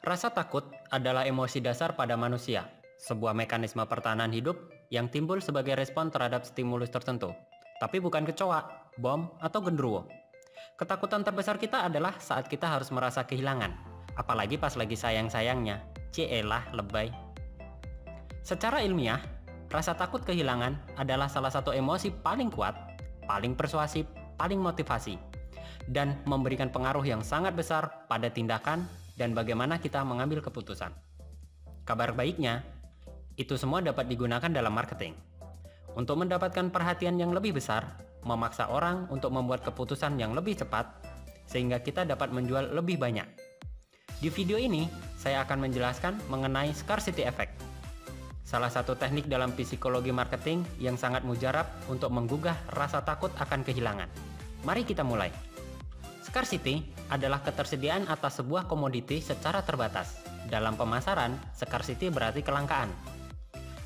Rasa takut adalah emosi dasar pada manusia, sebuah mekanisme pertahanan hidup yang timbul sebagai respon terhadap stimulus tertentu, tapi bukan kecoa, bom, atau genderuwo. Ketakutan terbesar kita adalah saat kita harus merasa kehilangan, apalagi pas lagi sayang-sayangnya, cielah lebay. Secara ilmiah, rasa takut kehilangan adalah salah satu emosi paling kuat, paling persuasif, paling motivasi, dan memberikan pengaruh yang sangat besar pada tindakan dan bagaimana kita mengambil keputusan. Kabar baiknya, itu semua dapat digunakan dalam marketing. Untuk mendapatkan perhatian yang lebih besar, memaksa orang untuk membuat keputusan yang lebih cepat, sehingga kita dapat menjual lebih banyak. Di video ini, saya akan menjelaskan mengenai scarcity effect, salah satu teknik dalam psikologi marketing yang sangat mujarab untuk menggugah rasa takut akan kehilangan. Mari kita mulai. Scarcity adalah ketersediaan atas sebuah komoditi secara terbatas. Dalam pemasaran, scarcity berarti kelangkaan.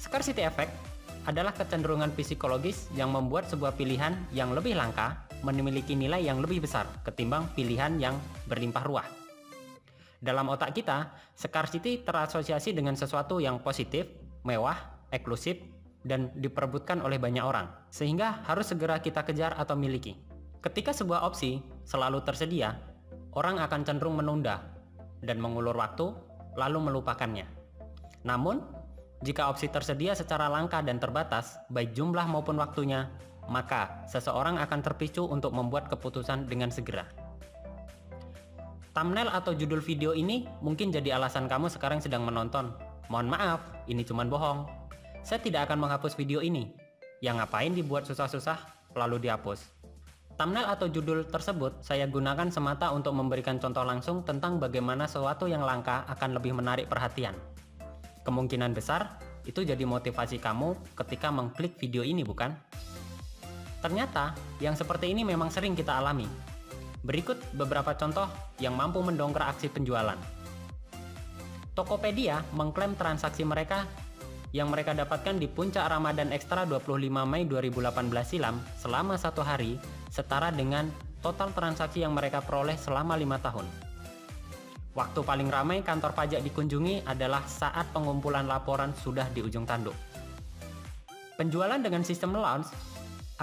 Scarcity effect adalah kecenderungan psikologis yang membuat sebuah pilihan yang lebih langka memiliki nilai yang lebih besar ketimbang pilihan yang berlimpah ruah. Dalam otak kita, scarcity terasosiasi dengan sesuatu yang positif, mewah, eksklusif, dan diperebutkan oleh banyak orang, sehingga harus segera kita kejar atau miliki. Ketika sebuah opsi selalu tersedia, orang akan cenderung menunda dan mengulur waktu, lalu melupakannya. Namun, jika opsi tersedia secara langka dan terbatas, baik jumlah maupun waktunya, maka seseorang akan terpicu untuk membuat keputusan dengan segera. Thumbnail atau judul video ini mungkin jadi alasan kamu sekarang sedang menonton. Mohon maaf, ini cuman bohong. Saya tidak akan menghapus video ini. Ya ngapain dibuat susah-susah, lalu dihapus. Thumbnail atau judul tersebut saya gunakan semata untuk memberikan contoh langsung tentang bagaimana sesuatu yang langka akan lebih menarik perhatian. Kemungkinan besar, itu jadi motivasi kamu ketika mengklik video ini, bukan? Ternyata, yang seperti ini memang sering kita alami. Berikut beberapa contoh yang mampu mendongkrak aksi penjualan. Tokopedia mengklaim transaksi mereka yang mereka dapatkan di puncak Ramadan Ekstra 25 Mei 2018 silam selama satu hari setara dengan total transaksi yang mereka peroleh selama 5 tahun. Waktu paling ramai kantor pajak dikunjungi adalah saat pengumpulan laporan sudah di ujung tanduk. Penjualan dengan sistem launch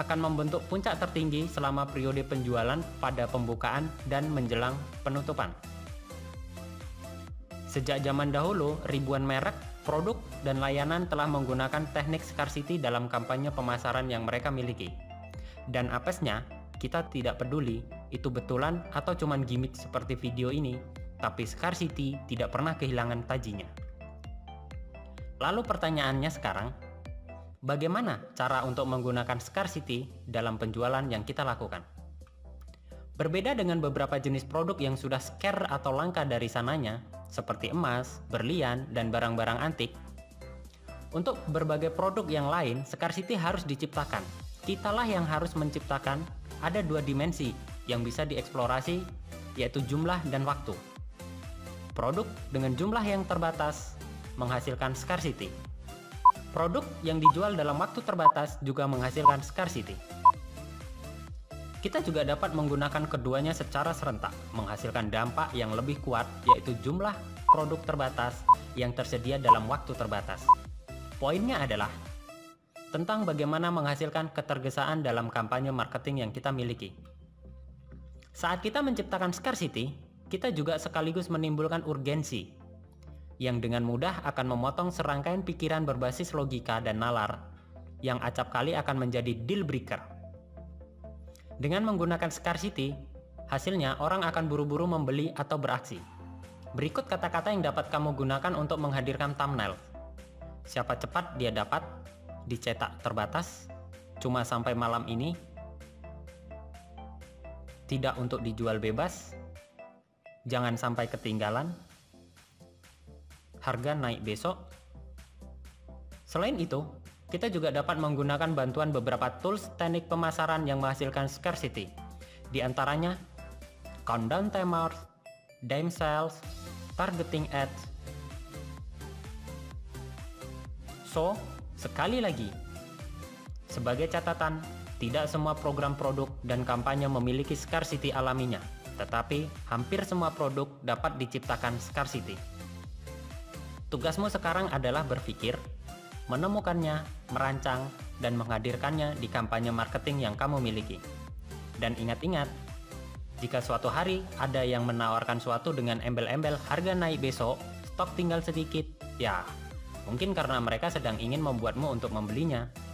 akan membentuk puncak tertinggi selama periode penjualan pada pembukaan dan menjelang penutupan. Sejak zaman dahulu, ribuan merek, produk, dan layanan telah menggunakan teknik scarcity dalam kampanye pemasaran yang mereka miliki. Dan apesnya, kita tidak peduli itu betulan atau cuman gimmick seperti video ini, tapi scarcity tidak pernah kehilangan tajinya. Lalu pertanyaannya sekarang, bagaimana cara untuk menggunakan scarcity dalam penjualan yang kita lakukan? Berbeda dengan beberapa jenis produk yang sudah scarce atau langka dari sananya, seperti emas, berlian, dan barang-barang antik. Untuk berbagai produk yang lain, scarcity harus diciptakan. Kitalah yang harus menciptakan. Ada 2 dimensi yang bisa dieksplorasi, yaitu jumlah dan waktu. Produk dengan jumlah yang terbatas menghasilkan scarcity. Produk yang dijual dalam waktu terbatas juga menghasilkan scarcity. Kita juga dapat menggunakan keduanya secara serentak, menghasilkan dampak yang lebih kuat, yaitu jumlah produk terbatas yang tersedia dalam waktu terbatas. Poinnya adalah tentang bagaimana menghasilkan ketergesaan dalam kampanye marketing yang kita miliki. Saat kita menciptakan scarcity, kita juga sekaligus menimbulkan urgensi, yang dengan mudah akan memotong serangkaian pikiran berbasis logika dan nalar, yang acap kali akan menjadi deal breaker. Dengan menggunakan scarcity, hasilnya orang akan buru-buru membeli atau beraksi. Berikut kata-kata yang dapat kamu gunakan untuk menghadirkan thumbnail. Siapa cepat dia dapat, dicetak terbatas, cuma sampai malam ini, tidak untuk dijual bebas, jangan sampai ketinggalan, harga naik besok. Selain itu, kita juga dapat menggunakan bantuan beberapa tools teknik pemasaran yang menghasilkan scarcity. Di antaranya, countdown timers, dime sales, targeting ads. So, sekali lagi, sebagai catatan, tidak semua program produk dan kampanye memiliki scarcity alaminya, tetapi hampir semua produk dapat diciptakan scarcity. Tugasmu sekarang adalah berpikir, menemukannya, merancang, dan menghadirkannya di kampanye marketing yang kamu miliki. Dan ingat-ingat, jika suatu hari ada yang menawarkan suatu dengan embel-embel harga naik besok, stok tinggal sedikit, ya, mungkin karena mereka sedang ingin membuatmu untuk membelinya.